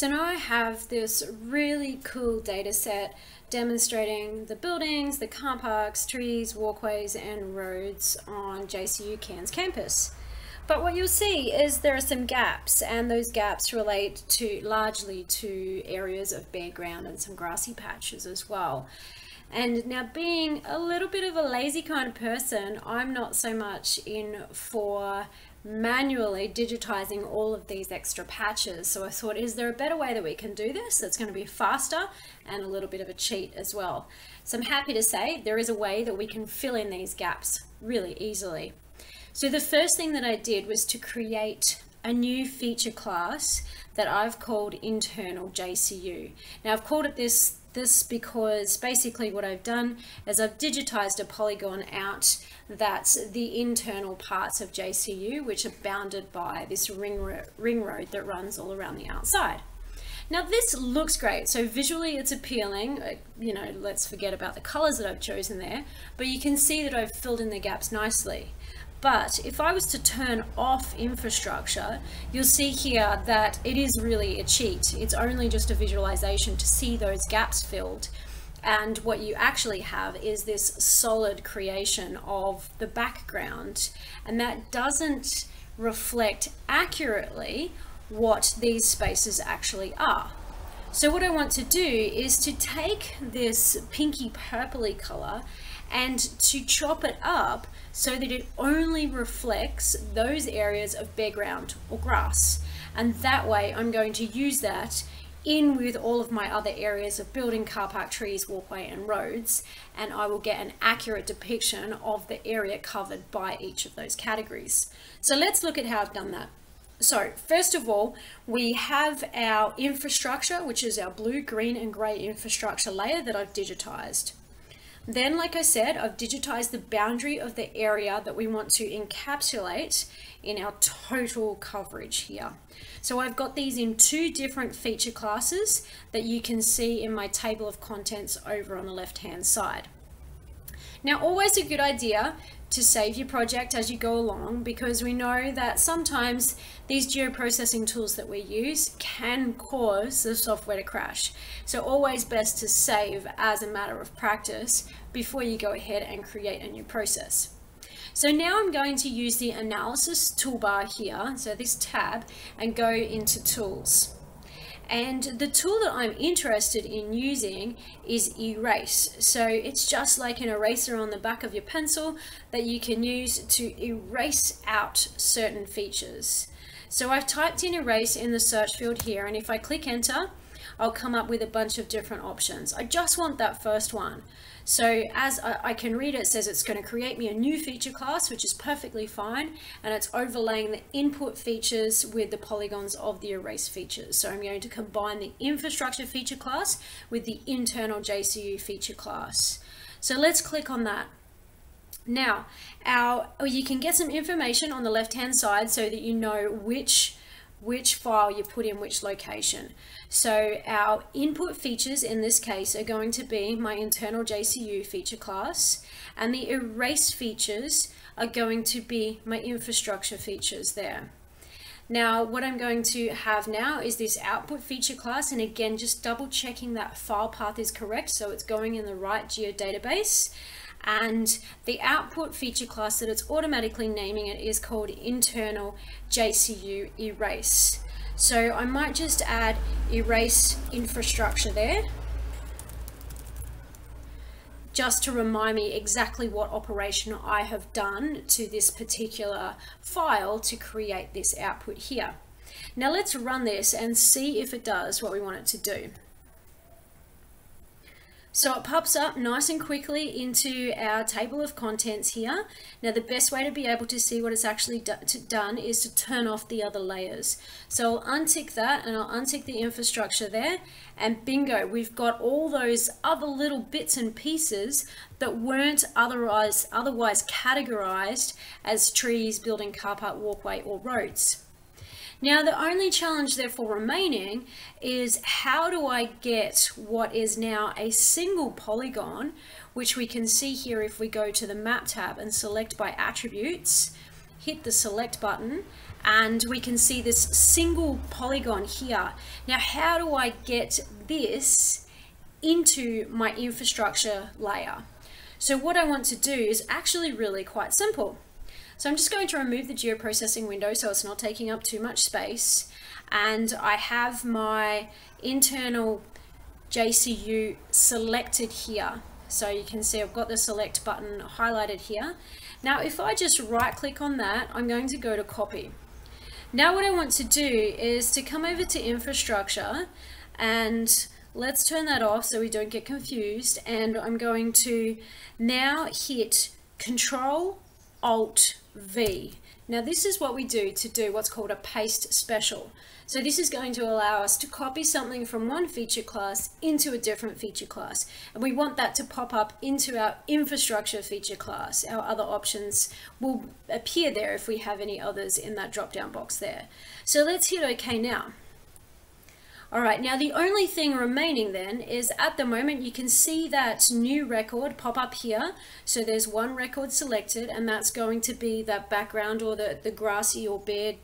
So now I have this really cool data set demonstrating the buildings, the car parks, trees, walkways and roads on JCU Cairns campus. But what you'll see is there are some gaps, and those gaps relate to largely to areas of bare ground and some grassy patches as well. And now, being a little bit of a lazy kind of person, I'm not so much in for manually digitizing all of these extra patches. So I thought, is there a better way that we can do this that's going to be faster and a little bit of a cheat as well? So I'm happy to say there is a way that we can fill in these gaps really easily. So the first thing that I did was to create a new feature class that I've called Internal JCU. Now, I've called it this because basically what I've done is I've digitized a polygon out that's the internal parts of JCU, which are bounded by this ring road that runs all around the outside. Now, this looks great, so visually it's appealing. You know, let's forget about the colors that I've chosen there, but you can see that I've filled in the gaps nicely. But if I was to turn off infrastructure, you'll see here that it is really a cheat. It's only just a visualization to see those gaps filled. And what you actually have is this solid creation of the background. And that doesn't reflect accurately what these spaces actually are. So what I want to do is to take this pinky purpley color and to chop it up so that it only reflects those areas of bare ground or grass. And that way I'm going to use that in with all of my other areas of building, car park, trees, walkway and roads, and I will get an accurate depiction of the area covered by each of those categories. So let's look at how I've done that. So first of all, we have our infrastructure, which is our blue, green and grey infrastructure layer that I've digitized. Then, like I said, I've digitized the boundary of the area that we want to encapsulate in our total coverage here. So I've got these in two different feature classes that you can see in my table of contents over on the left-hand side. Now, always a good idea to save your project as you go along, because we know that sometimes these geoprocessing tools that we use can cause the software to crash. So always best to save as a matter of practice before you go ahead and create a new process. So now I'm going to use the analysis toolbar here, so this tab, and go into tools. And the tool that I'm interested in using is Erase. So it's just like an eraser on the back of your pencil that you can use to erase out certain features. So I've typed in Erase in the search field here, and if I click enter, I'll come up with a bunch of different options. I just want that first one. So as I can read it, it says it's going to create me a new feature class, which is perfectly fine, and it's overlaying the input features with the polygons of the erase features. So I'm going to combine the infrastructure feature class with the internal JCU feature class. So let's click on that. Now, you can get some information on the left-hand side so that you know which file you put in which location. So our input features in this case are going to be my internal JCU feature class, and the erase features are going to be my infrastructure features there. Now, what I'm going to have now is this output feature class, and again, just double checking that file path is correct, so it's going in the right geodatabase. And the output feature class that it's automatically naming it is called Internal JCU Erase. So I might just add Erase Infrastructure there, just to remind me exactly what operation I have done to this particular file to create this output here. Now let's run this and see if it does what we want it to do. So it pops up nice and quickly into our table of contents here. Now, the best way to be able to see what it's actually done is to turn off the other layers. So I'll untick that, and I'll untick the infrastructure there, and bingo, we've got all those other little bits and pieces that weren't otherwise categorized as trees, building, car park, walkway, or roads. Now, the only challenge therefore remaining is, how do I get what is now a single polygon, which we can see here if we go to the map tab and select by attributes, hit the select button, and we can see this single polygon here. Now, how do I get this into my infrastructure layer? So what I want to do is actually really quite simple. So I'm just going to remove the geoprocessing window so it's not taking up too much space. And I have my internal JCU selected here. So you can see I've got the select button highlighted here. Now, if I just right click on that, I'm going to go to copy. Now what I want to do is to come over to infrastructure, and let's turn that off so we don't get confused. And I'm going to now hit Control Alt V. Now this is what we do to do what's called a paste special. So this is going to allow us to copy something from one feature class into a different feature class. And we want that to pop up into our infrastructure feature class. Our other options will appear there if we have any others in that drop-down box there. So let's hit OK now. All right, now the only thing remaining then is, at the moment you can see that new record pop up here. So there's one record selected, and that's going to be that background or the grassy or bare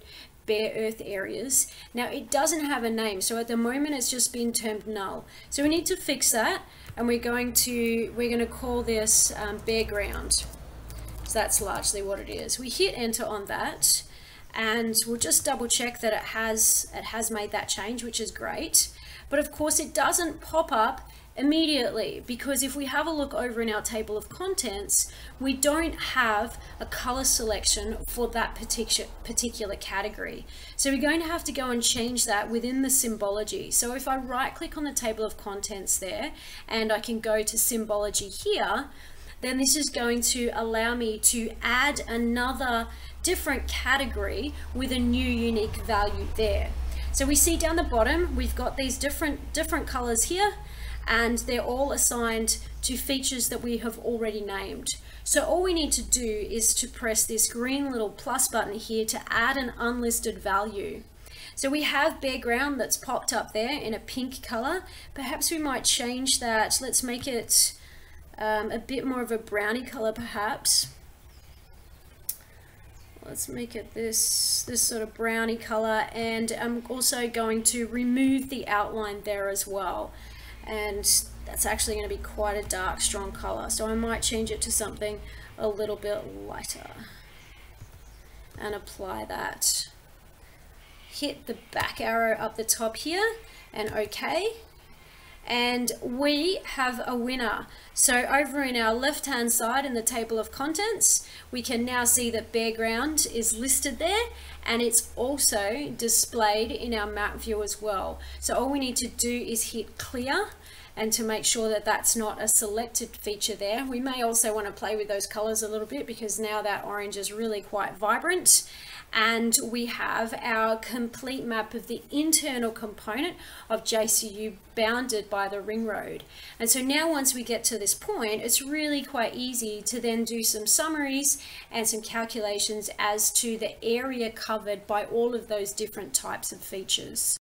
earth areas. Now it doesn't have a name, so at the moment it's just been termed null. So we need to fix that, and we're going to call this bare ground. So that's largely what it is. We hit enter on that, and we'll just double check that it has made that change, which is great. But of course it doesn't pop up immediately, because if we have a look over in our table of contents, we don't have a color selection for that particular category. So we're going to have to go and change that within the symbology. So if I right click on the table of contents there, and I can go to symbology here, then this is going to allow me to add another different category with a new unique value there. So we see down the bottom, we've got these different colors here, and they're all assigned to features that we have already named. So all we need to do is to press this green little plus button here to add an unlisted value. So we have bare ground that's popped up there in a pink color. Perhaps we might change that. Let's make it a bit more of a brownie color perhaps. Let's make it this sort of brownie color, and I'm also going to remove the outline there as well. And that's actually going to be quite a dark, strong color. So I might change it to something a little bit lighter and apply that. Hit the back arrow up the top here and OK. And we have a winner. So over in our left hand side in the table of contents, we can now see that bare ground is listed there, and it's also displayed in our map view as well. So all we need to do is hit clear, and to make sure that that's not a selected feature there. We may also want to play with those colors a little bit, because now that orange is really quite vibrant. And we have our complete map of the internal component of JCU bounded by the ring road. And so now once we get to this point, it's really quite easy to then do some summaries and some calculations as to the area covered by all of those different types of features.